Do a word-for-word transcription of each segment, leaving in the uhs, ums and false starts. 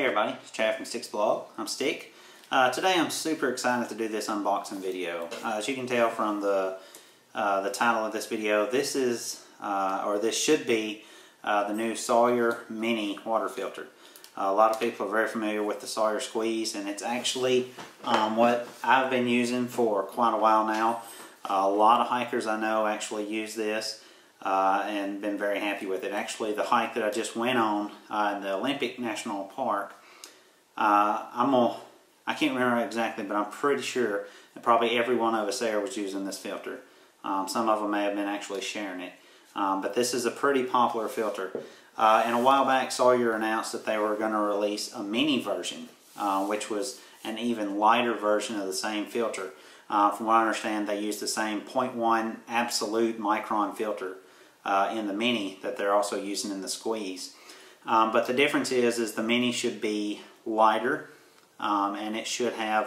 Hey everybody, it's Chad from Sticks Blog. I'm Stick. Uh, today I'm super excited to do this unboxing video. Uh, as you can tell from the uh, the title of this video, this is, uh, or this should be, uh, the new Sawyer Mini Water Filter. Uh, a lot of people are very familiar with the Sawyer Squeeze, and it's actually um, what I've been using for quite a while now. Uh, a lot of hikers I know actually use this. Uh, and been very happy with it. Actually, the hike that I just went on uh, in the Olympic National Park, uh, I'm gonna, I can't remember exactly, but I'm pretty sure that probably every one of us there was using this filter. Um, some of them may have been actually sharing it. Um, but this is a pretty popular filter. Uh, and a while back, Sawyer announced that they were going to release a mini version, uh, which was an even lighter version of the same filter. Uh, from what I understand, they use the same zero point one absolute micron filter Uh, in the Mini that they're also using in the Squeeze. Um, but the difference is is the Mini should be lighter, um, and it should have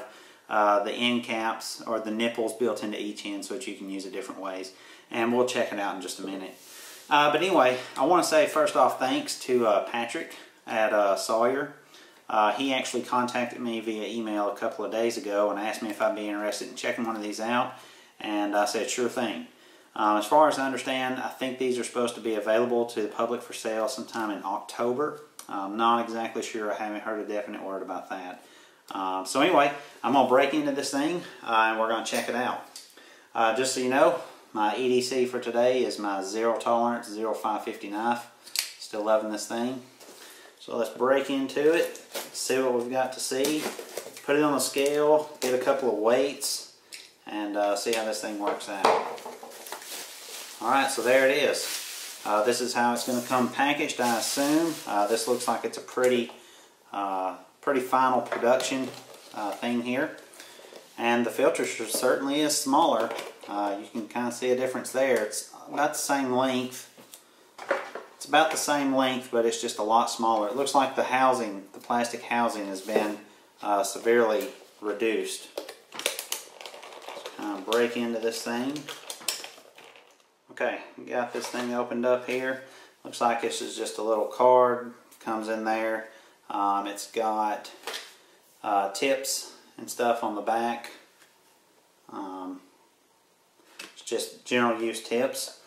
uh, the end caps or the nipples built into each end so that you can use it different ways. And we'll check it out in just a minute. Uh, but anyway, I want to say first off thanks to uh, Patrick at uh, Sawyer. Uh, he actually contacted me via email a couple of days ago and asked me if I'd be interested in checking one of these out, and I said sure thing. Um, as far as I understand, I think these are supposed to be available to the public for sale sometime in October. I'm not exactly sure. I haven't heard a definite word about that. Um, so anyway, I'm going to break into this thing uh, and we're going to check it out. Uh, just so you know, my E D C for today is my Zero Tolerance zero five fifty knife. Still loving this thing. So let's break into it, see what we've got to see. Put it on the scale, get a couple of weights, and uh, see how this thing works out. Alright, so there it is. Uh, this is how it's going to come packaged, I assume. Uh, this looks like it's a pretty uh, pretty final production uh, thing here. And the filter certainly is smaller. Uh, you can kind of see a difference there. It's about the same length. It's about the same length, but it's just a lot smaller. It looks like the housing, the plastic housing, has been uh, severely reduced. Let's kind of break into this thing. Okay, we got this thing opened up here. Looks like this is just a little card. Comes in there. Um, it's got uh, tips and stuff on the back. Um, it's just general use tips.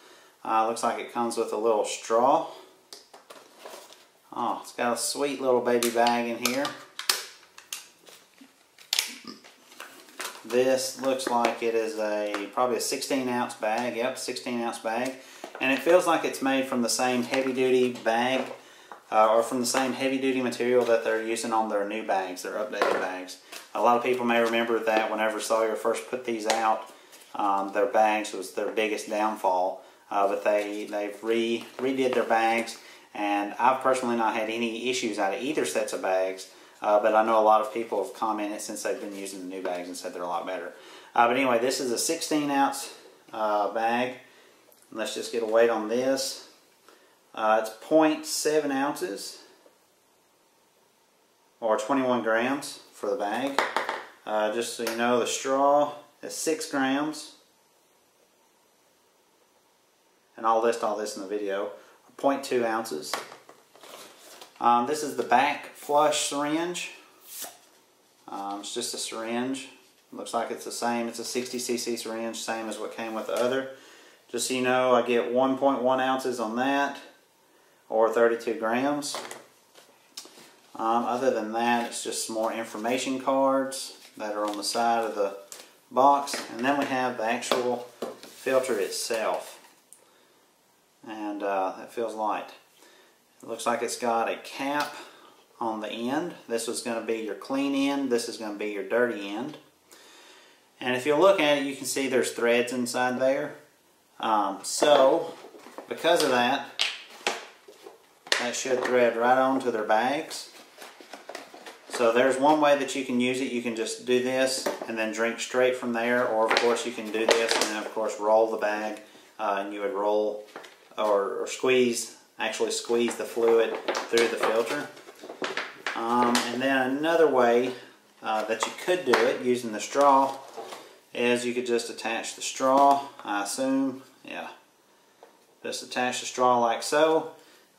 Uh, looks like it comes with a little straw. Oh, it's got a sweet little baby bag in here. This looks like it is a probably a sixteen ounce bag. Yep, sixteen ounce bag, and it feels like it's made from the same heavy duty bag, uh, or from the same heavy duty material that they're using on their new bags, their updated bags. A lot of people may remember that whenever Sawyer first put these out, um, their bags was their biggest downfall. Uh, but they they've re redid their bags, and I've personally not had any issues out of either sets of bags. Uh, but I know a lot of people have commented since they've been using the new bags and said they're a lot better. Uh, but anyway, this is a sixteen ounce uh, bag. Let's just get a weight on this. Uh, it's zero point seven ounces or twenty-one grams for the bag. Uh, just so you know, the straw is six grams. And I'll list all this in the video. zero point two ounces. Um, this is the back flush syringe. Um, it's just a syringe. It looks like it's the same. It's a sixty C C syringe, same as what came with the other. Just so you know, I get one point one ounces on that, or thirty-two grams. Um, other than that, it's just some more information cards that are on the side of the box. And then we have the actual filter itself. And uh, that feels light. It looks like it's got a cap on the end. This is going to be your clean end. This is going to be your dirty end. And if you look at it, you can see there's threads inside there. Um, so, because of that, that should thread right onto their bags. So there's one way that you can use it. You can just do this and then drink straight from there. Or, of course, you can do this and then, of course, roll the bag. Uh, and you would roll or, or squeeze actually squeeze the fluid through the filter. Um, and then another way uh, that you could do it using the straw is you could just attach the straw, I assume. Yeah, just attach the straw like so,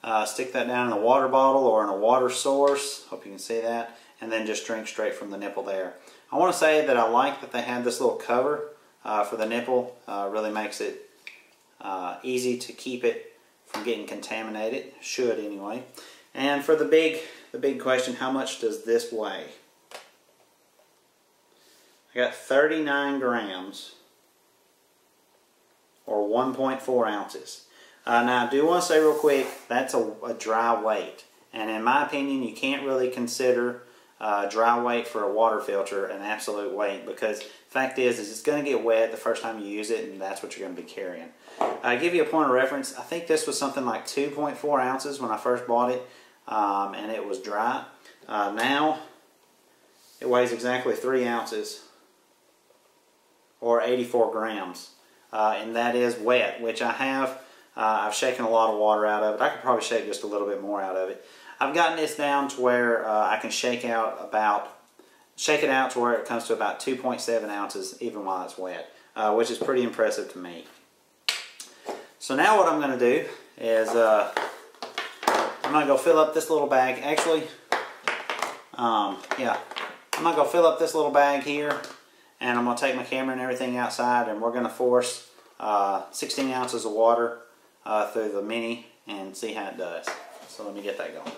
Uh, stick that down in a water bottle or in a water source, hope you can see that, and then just drink straight from the nipple there. I want to say that I like that they had this little cover uh, for the nipple. Uh, really makes it uh, easy to keep it from getting contaminated, should anyway. And for the big, the big question, how much does this weigh? I got thirty-nine grams or one point four ounces. Uh, now I do want to say real quick, that's a, a dry weight, and in my opinion you can't really consider uh, dry weight for a water filter an absolute weight, because the fact is, is it's going to get wet the first time you use it, and that's what you're going to be carrying. I uh, give you a point of reference, I think this was something like two point four ounces when I first bought it, um, and it was dry. Uh, now it weighs exactly three ounces or eighty-four grams, uh, and that is wet, which I have. Uh, I've shaken a lot of water out of it. I could probably shake just a little bit more out of it. I've gotten this down to where uh, I can shake out about, shake it out to where it comes to about two point seven ounces even while it's wet, uh, which is pretty impressive to me. So now what I'm going to do is uh, I'm going to go fill up this little bag. Actually, um, yeah, I'm going to go fill up this little bag here, and I'm going to take my camera and everything outside, and we're going to force uh, sixteen ounces of water Uh, through the mini and see how it does. So let me get that going.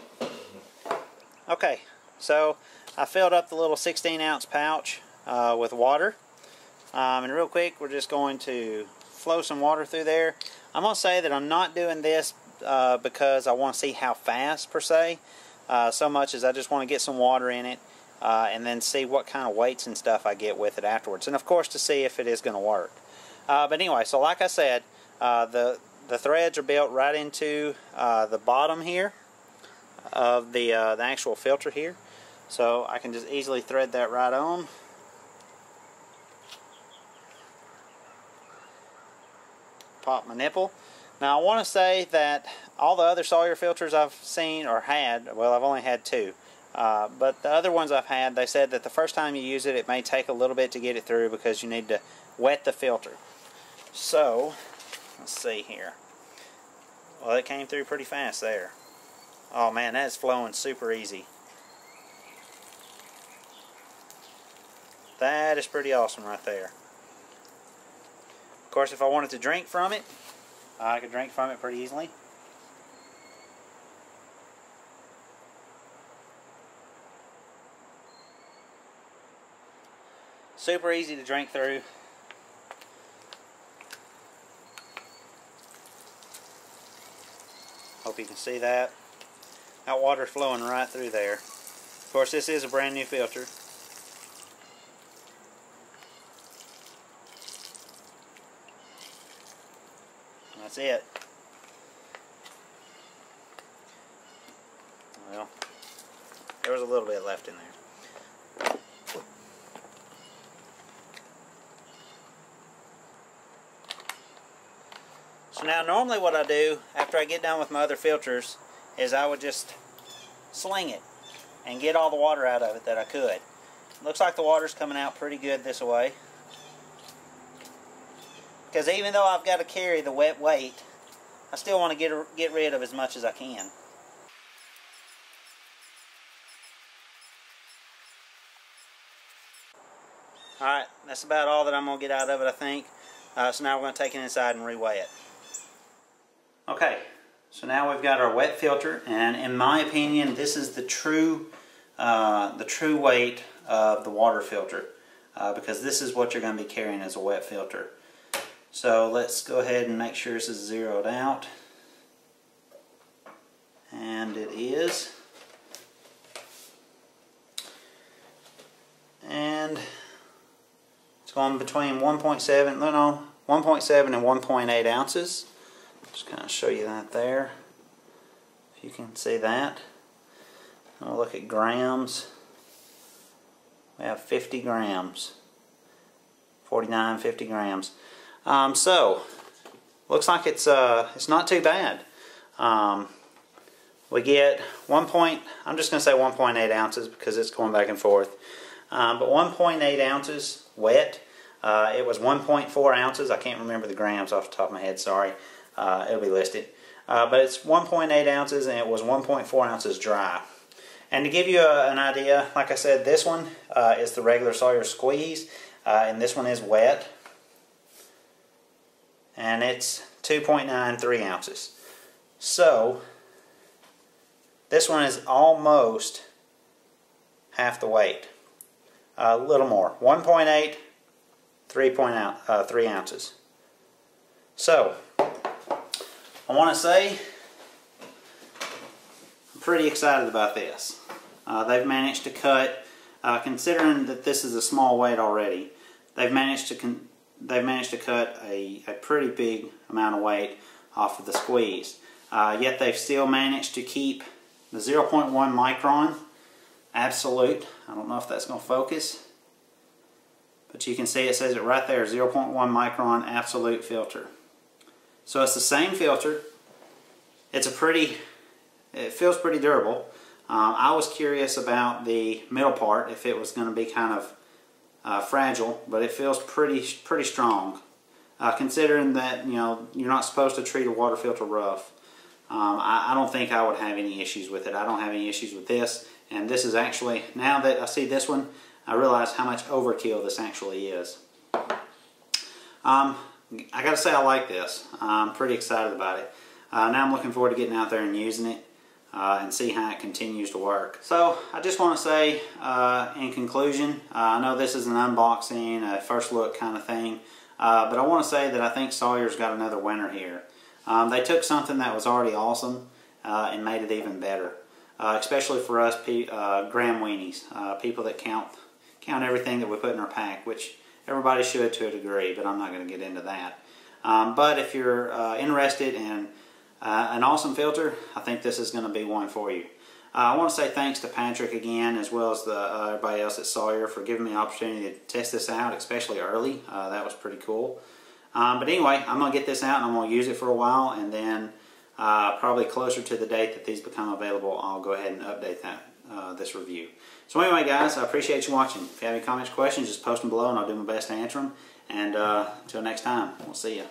Okay, so I filled up the little sixteen ounce pouch uh, with water, um, and real quick we're just going to flow some water through there. I'm going to say that I'm not doing this uh, because I want to see how fast per se, uh, so much as I just want to get some water in it uh, and then see what kind of weights and stuff I get with it afterwards, and of course to see if it is going to work. Uh, but anyway, so like I said, uh, the The threads are built right into uh, the bottom here of the, uh, the actual filter here. So I can just easily thread that right on. Pop my nipple. Now I want to say that all the other Sawyer filters I've seen or had, well, I've only had two. Uh, but the other ones I've had, they said that the first time you use it, it may take a little bit to get it through because you need to wet the filter. So let's see here. Well, it came through pretty fast there. Oh man, that's flowing super easy. That is pretty awesome right there. Of course, if I wanted to drink from it, I could drink from it pretty easily. Super easy to drink through. Hope you can see that. That water flowing right through there. Of course, this is a brand new filter. And that's it. Well, there was a little bit left in there. So now normally what I do after I get done with my other filters is I would just sling it and get all the water out of it that I could. Looks like the water's coming out pretty good this way, because even though I've got to carry the wet weight, I still want to get, get rid of as much as I can. Alright, that's about all that I'm going to get out of it, I think. Uh, so now we're going to take it inside and reweigh it. Okay, so now we've got our wet filter, and in my opinion this is the true uh, the true weight of the water filter, uh, because this is what you're going to be carrying as a wet filter. So let's go ahead and make sure this is zeroed out, and it is, and it's going between one point seven and one point eight ounces. Just kind of show you that there, if you can see that. And we'll look at grams. We have fifty grams, forty-nine, fifty grams. Um, so looks like it's uh, it's not too bad. Um, we get one point. I'm just going to say one point eight ounces because it's going back and forth. Um, but one point eight ounces wet. Uh, it was one point four ounces. I can't remember the grams off the top of my head. Sorry. Uh, it'll be listed. uh, but it's one point eight ounces and it was one point four ounces dry. And to give you a, an idea, like I said, this one uh, is the regular Sawyer Squeeze, uh, and this one is wet, and it's two point nine three ounces. So this one is almost half the weight, a little more, one point eight, three ounces. So I want to say I'm pretty excited about this. Uh, they've managed to cut, uh, considering that this is a small weight already, they've managed to con they've managed to cut a, a pretty big amount of weight off of the Squeeze. Uh, yet they've still managed to keep the zero point one micron absolute. I don't know if that's going to focus, but you can see it says it right there, zero point one micron absolute filter. So it's the same filter. It's a pretty, it feels pretty durable. Um, I was curious about the middle part, if it was going to be kind of uh, fragile, but it feels pretty pretty strong. Uh, considering that, you know, you're not supposed to treat a water filter rough, um, I, I don't think I would have any issues with it. I don't have any issues with this, and this is actually, now that I see this one, I realize how much overkill this actually is. Um, I gotta say I like this. I'm pretty excited about it. Uh, now I'm looking forward to getting out there and using it uh, and see how it continues to work. So I just want to say uh, in conclusion, uh, I know this is an unboxing, a first look kind of thing, uh, but I want to say that I think Sawyer's got another winner here. Um, they took something that was already awesome uh, and made it even better, uh, especially for us uh, gram weenies, uh, people that count count everything that we put in our pack, which everybody should to a degree, but I'm not going to get into that. Um, but if you're uh, interested in uh, an awesome filter, I think this is going to be one for you. Uh, I want to say thanks to Patrick again, as well as the, uh, everybody else at Sawyer, for giving me the opportunity to test this out, especially early. Uh, that was pretty cool. Um, but anyway, I'm going to get this out and I'm going to use it for a while, and then uh, probably closer to the date that these become available, I'll go ahead and update that. Uh, this review. So anyway, guys, I appreciate you watching. If you have any comments or questions, just post them below and I'll do my best to answer them. And uh, until next time, we'll see ya.